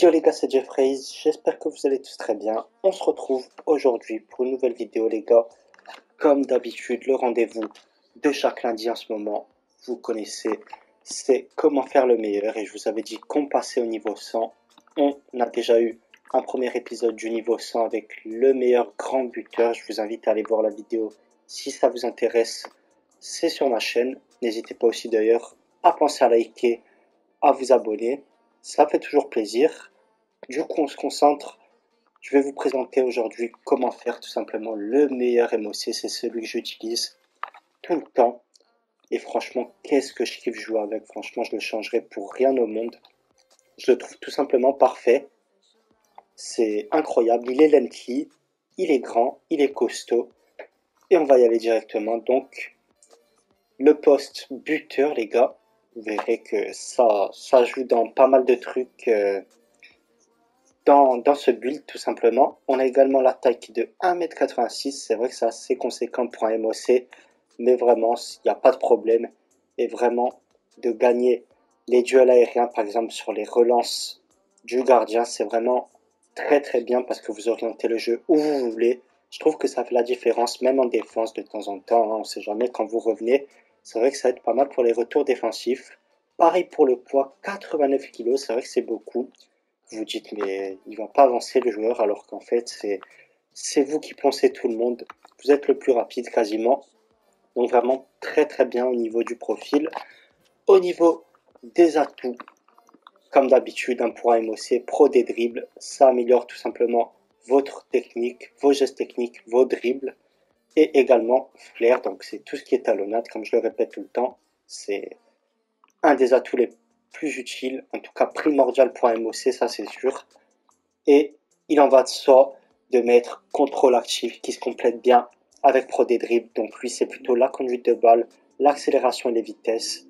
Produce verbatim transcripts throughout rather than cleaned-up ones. Yo les gars, c'est Jeffreys, j'espère que vous allez tous très bien. On se retrouve aujourd'hui pour une nouvelle vidéo les gars. Comme d'habitude, le rendez-vous de chaque lundi en ce moment, vous connaissez, c'est comment faire le meilleur. Et je vous avais dit qu'on passait au niveau cent. On a déjà eu un premier épisode du niveau cent avec le meilleur grand buteur. Je vous invite à aller voir la vidéo si ça vous intéresse. C'est sur ma chaîne. N'hésitez pas aussi d'ailleurs à penser à liker, à vous abonner. Ça fait toujours plaisir. Du coup, on se concentre. Je vais vous présenter aujourd'hui comment faire tout simplement le meilleur M O C. C'est celui que j'utilise tout le temps. Et franchement, qu'est-ce que je kiffe jouer avec. Franchement, je ne le changerai pour rien au monde. Je le trouve tout simplement parfait. C'est incroyable. Il est lentille, il est grand, il est costaud. Et on va y aller directement. Donc, le poste buteur, les gars. Vous verrez que ça, ça joue dans pas mal de trucs euh, dans, dans ce build tout simplement. On a également la taille de un mètre quatre-vingt-six. C'est vrai que c'est assez conséquent pour un M O C. Mais vraiment, il n'y a pas de problème. Et vraiment, de gagner les duels aériens, par exemple sur les relances du gardien, c'est vraiment très très bien parce que vous orientez le jeu où vous voulez. Je trouve que ça fait la différence, même en défense de temps en temps. Hein, on ne sait jamais quand vous revenez. C'est vrai que ça va être pas mal pour les retours défensifs. Pareil pour le poids, quatre-vingt-neuf kilos, c'est vrai que c'est beaucoup. Vous vous dites, mais il ne va pas avancer le joueur, alors qu'en fait, c'est vous qui poncez tout le monde. Vous êtes le plus rapide quasiment. Donc vraiment très très bien au niveau du profil. Au niveau des atouts, comme d'habitude, hein, pour un M O C, pro des dribbles, ça améliore tout simplement votre technique, vos gestes techniques, vos dribbles. Et également flair, donc c'est tout ce qui est talonnade, comme je le répète tout le temps, c'est un des atouts les plus utiles, en tout cas primordial pour un M O C, ça c'est sûr. Et il en va de soi de mettre contrôle actif qui se complète bien avec pro des dribbles, donc lui c'est plutôt la conduite de balle, l'accélération et les vitesses.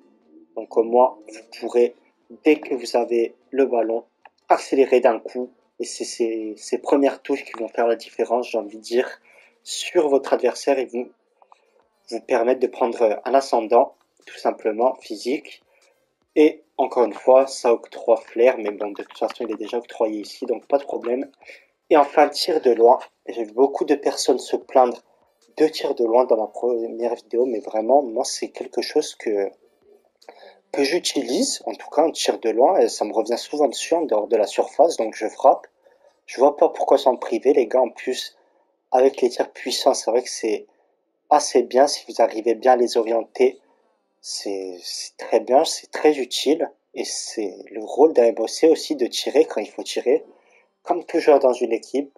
Donc au moins vous pourrez, dès que vous avez le ballon, accélérer d'un coup, et c'est ces, ces premières touches qui vont faire la différence, j'ai envie de dire, sur votre adversaire et vous, vous permettre de prendre un ascendant tout simplement physique. Et encore une fois, ça octroie flair, mais bon, de toute façon il est déjà octroyé ici, donc pas de problème. Et enfin, tir de loin, j'ai vu beaucoup de personnes se plaindre de tir de loin dans ma première vidéo, mais vraiment moi c'est quelque chose que que j'utilise, en tout cas un tir de loin, et ça me revient souvent dessus en dehors de la surface, donc je frappe, je vois pas pourquoi s'en priver les gars. En plus, avec les tirs puissants, c'est vrai que c'est assez bien. Si vous arrivez bien à les orienter, c'est très bien, c'est très utile. Et c'est le rôle d'un M O C aussi de tirer quand il faut tirer, comme toujours dans une équipe.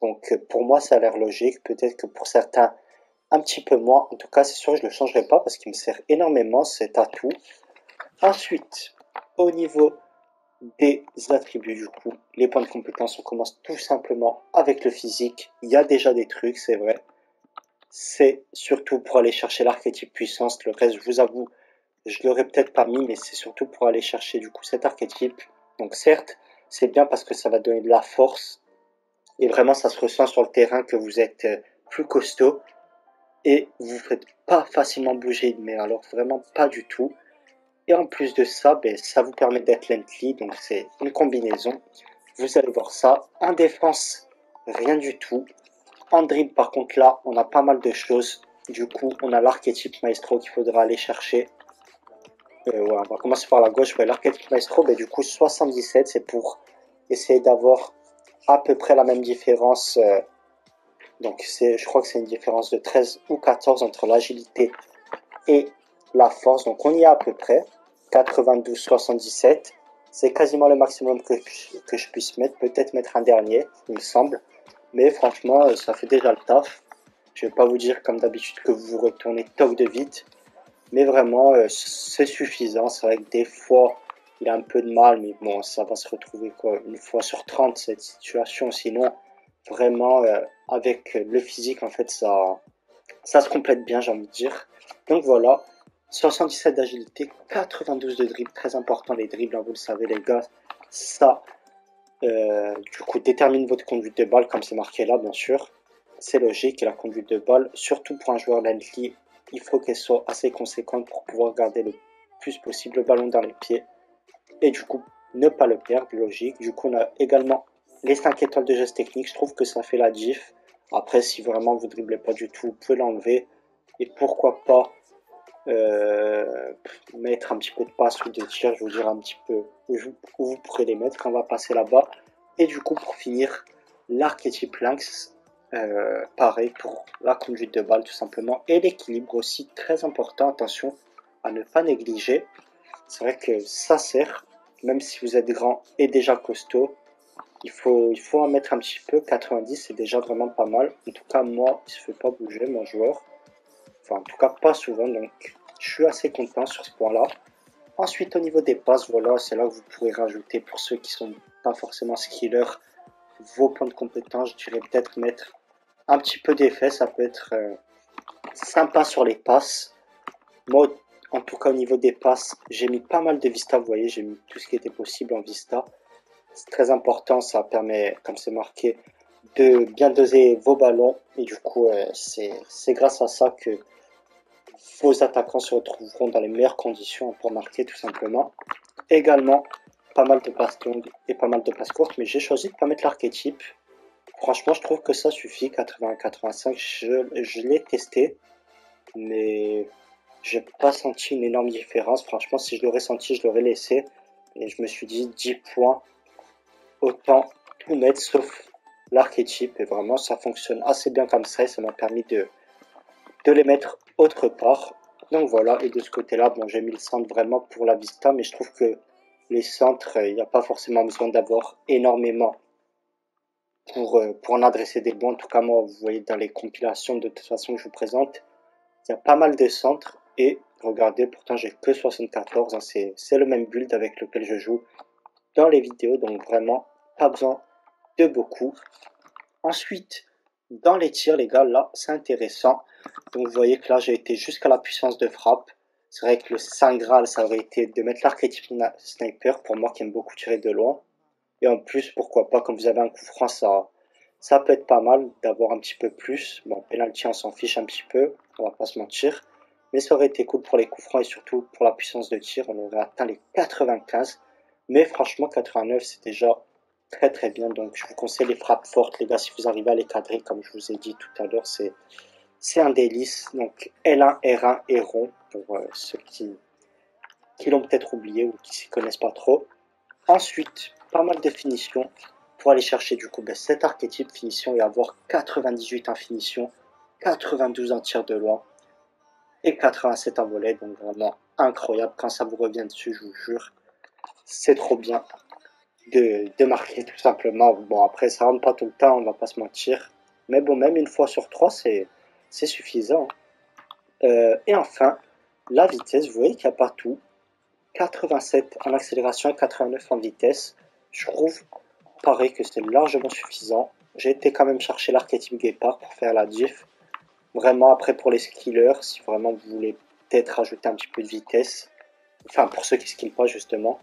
Donc pour moi, ça a l'air logique. Peut-être que pour certains, un petit peu moins. En tout cas, c'est sûr que je ne le changerai pas parce qu'il me sert énormément cet atout. Ensuite, au niveau des attributs, du coup, les points de compétence, on commence tout simplement avec le physique. Il y a déjà des trucs, c'est vrai, c'est surtout pour aller chercher l'archétype puissance. Le reste, je vous avoue, je l'aurais peut-être pas mis, mais c'est surtout pour aller chercher du coup cet archétype. Donc certes, c'est bien parce que ça va donner de la force et vraiment ça se ressent sur le terrain que vous êtes plus costaud et vous faites pas facilement bouger une main, alors vraiment pas du tout. Et en plus de ça, ben, ça vous permet d'être lently, donc c'est une combinaison. Vous allez voir ça. En défense, rien du tout. En dribble, par contre, là, on a pas mal de choses. Du coup, on a l'archétype maestro qu'il faudra aller chercher. Euh, ouais, on va commencer par la gauche. Ouais, l'archétype maestro, ben, du coup, soixante-dix-sept, c'est pour essayer d'avoir à peu près la même différence. Euh, donc, je crois que c'est une différence de treize ou quatorze entre l'agilité et la force. Donc, on y est à peu près. quatre-vingt-douze soixante-dix-sept, c'est quasiment le maximum que je, que je puisse mettre, peut-être mettre un dernier, il me semble, mais franchement ça fait déjà le taf. Je vais pas vous dire comme d'habitude que vous vous retournez top de vite, mais vraiment c'est suffisant. C'est vrai que des fois il a un peu de mal, mais bon, ça va se retrouver quoi, une fois sur trente cette situation. Sinon vraiment avec le physique en fait ça, ça se complète bien, j'ai envie de dire. Donc voilà, soixante-dix-sept d'agilité, quatre-vingt-douze de dribble, très important les dribbles, hein, vous le savez les gars, ça euh, du coup détermine votre conduite de balle, comme c'est marqué là bien sûr, c'est logique. Et la conduite de balle, surtout pour un joueur lently, il faut qu'elle soit assez conséquente pour pouvoir garder le plus possible le ballon dans les pieds et du coup ne pas le perdre, logique. Du coup, on a également les cinq étoiles de geste technique. Je trouve que ça fait la diff. Après, si vraiment vous dribblez pas du tout, vous pouvez l'enlever. Et pourquoi pas euh, mettre un petit peu de passe ou de tir. Je vous dirai un petit peu où vous pourrez les mettre. On va passer là-bas. Et du coup, pour finir, l'archétype lynx. Euh, pareil pour la conduite de balle tout simplement, et l'équilibre aussi très important, attention à ne pas négliger. C'est vrai que ça sert, même si vous êtes grand et déjà costaud, il faut, il faut en mettre un petit peu. Quatre-vingt-dix, c'est déjà vraiment pas mal. En tout cas moi, il se fait pas bouger mon joueur, enfin en tout cas pas souvent, donc je suis assez content sur ce point là. Ensuite au niveau des passes, voilà, c'est là que vous pourrez rajouter pour ceux qui sont pas forcément skillers vos points de compétence. Je dirais peut-être mettre un petit peu d'effet, ça peut être euh, sympa sur les passes. Moi, en tout cas, au niveau des passes, j'ai mis pas mal de vista, vous voyez, j'ai mis tout ce qui était possible en vista. C'est très important, ça permet, comme c'est marqué, de bien doser vos ballons. Et du coup, euh, c'est grâce à ça que vos attaquants se retrouveront dans les meilleures conditions pour marquer, tout simplement. Également, pas mal de passes longues et pas mal de passes courtes, mais j'ai choisi de pas mettre l'archétype. Franchement, je trouve que ça suffit, quatre-vingts à quatre-vingt-cinq, je, je l'ai testé, mais j'ai pas senti une énorme différence. Franchement, si je l'aurais senti, je l'aurais laissé, et je me suis dit, dix points, autant tout mettre, sauf l'archétype, et vraiment, ça fonctionne assez bien comme ça, et ça m'a permis de, de les mettre autre part. Donc voilà, et de ce côté-là, bon, j'ai mis le centre vraiment pour la vista, mais je trouve que les centres, il n'y a pas forcément besoin d'avoir énormément Pour, pour en adresser des bons. En tout cas moi, vous voyez dans les compilations de toute façon que je vous présente, il y a pas mal de centres, et regardez, pourtant j'ai que soixante-quatorze, hein, c'est le même build avec lequel je joue dans les vidéos, donc vraiment pas besoin de beaucoup. Ensuite dans les tirs les gars, là c'est intéressant, donc vous voyez que là j'ai été jusqu'à la puissance de frappe. C'est vrai que le saint graal ça aurait été de mettre l'archétype sniper, pour moi qui aime beaucoup tirer de loin. Et en plus, pourquoi pas, comme vous avez un coup franc, ça, ça peut être pas mal d'avoir un petit peu plus. Bon, penalty, on s'en fiche un petit peu, on va pas se mentir. Mais ça aurait été cool pour les coups francs et surtout pour la puissance de tir. On aurait atteint les quatre-vingt-quinze. Mais franchement, quatre-vingt-neuf, c'est déjà très très bien. Donc, je vous conseille les frappes fortes, les gars, si vous arrivez à les cadrer, comme je vous ai dit tout à l'heure, c'est c'est un délice. Donc, L un, R un et rond, pour euh, ceux qui, qui l'ont peut-être oublié ou qui s'y connaissent pas trop. Ensuite, pas mal de finitions pour aller chercher du coup ben, cet archétype finition et avoir quatre-vingt-dix-huit en finition, quatre-vingt-douze en tir de loin et quatre-vingt-sept en volet. Donc vraiment incroyable, quand ça vous revient dessus, je vous jure, c'est trop bien de, de marquer tout simplement. Bon après ça rentre pas tout le temps, on va pas se mentir, mais bon même une fois sur trois c'est suffisant. Euh, et enfin la vitesse, vous voyez qu'il n'y a pas tout, quatre-vingt-sept en accélération et quatre-vingt-neuf en vitesse. Je trouve, pareil, que c'est largement suffisant. J'ai été quand même chercher l'archétype guépard pour faire la diff. Vraiment, après, pour les skillers, si vraiment vous voulez peut-être rajouter un petit peu de vitesse, enfin, pour ceux qui ne skillent pas, justement,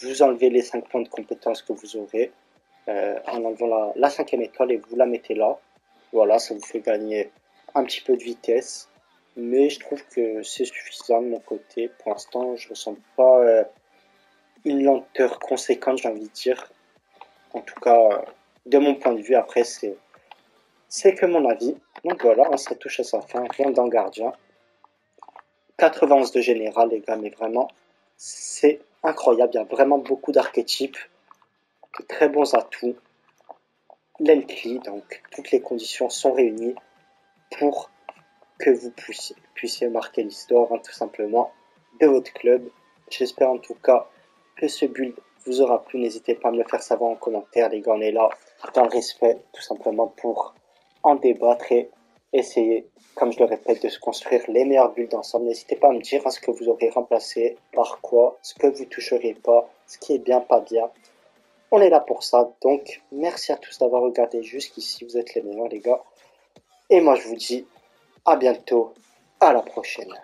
vous enlevez les cinq points de compétence que vous aurez euh, en enlevant la, la cinquième étoile et vous la mettez là. Voilà, ça vous fait gagner un petit peu de vitesse. Mais je trouve que c'est suffisant de mon côté. Pour l'instant, je ne ressens pas... Euh, une lenteur conséquente, j'ai envie de dire, en tout cas de mon point de vue. Après c'est c'est que mon avis, donc voilà, ça touche à sa fin. Rien d'un gardien, quatre-vingt-onze de général les gars, mais vraiment c'est incroyable, il y a vraiment beaucoup d'archétypes, de très bons atouts, l'encli, donc toutes les conditions sont réunies pour que vous puissiez, puissiez marquer l'histoire, hein, tout simplement, de votre club. J'espère en tout cas que ce build vous aura plu. N'hésitez pas à me le faire savoir en commentaire les gars, on est là dans le respect tout simplement pour en débattre et essayer, comme je le répète, de se construire les meilleurs builds ensemble. N'hésitez pas à me dire hein, ce que vous aurez remplacé par quoi, ce que vous toucherez pas, ce qui est bien, pas bien. On est là pour ça, donc merci à tous d'avoir regardé jusqu'ici, vous êtes les meilleurs les gars, et moi je vous dis à bientôt, à la prochaine.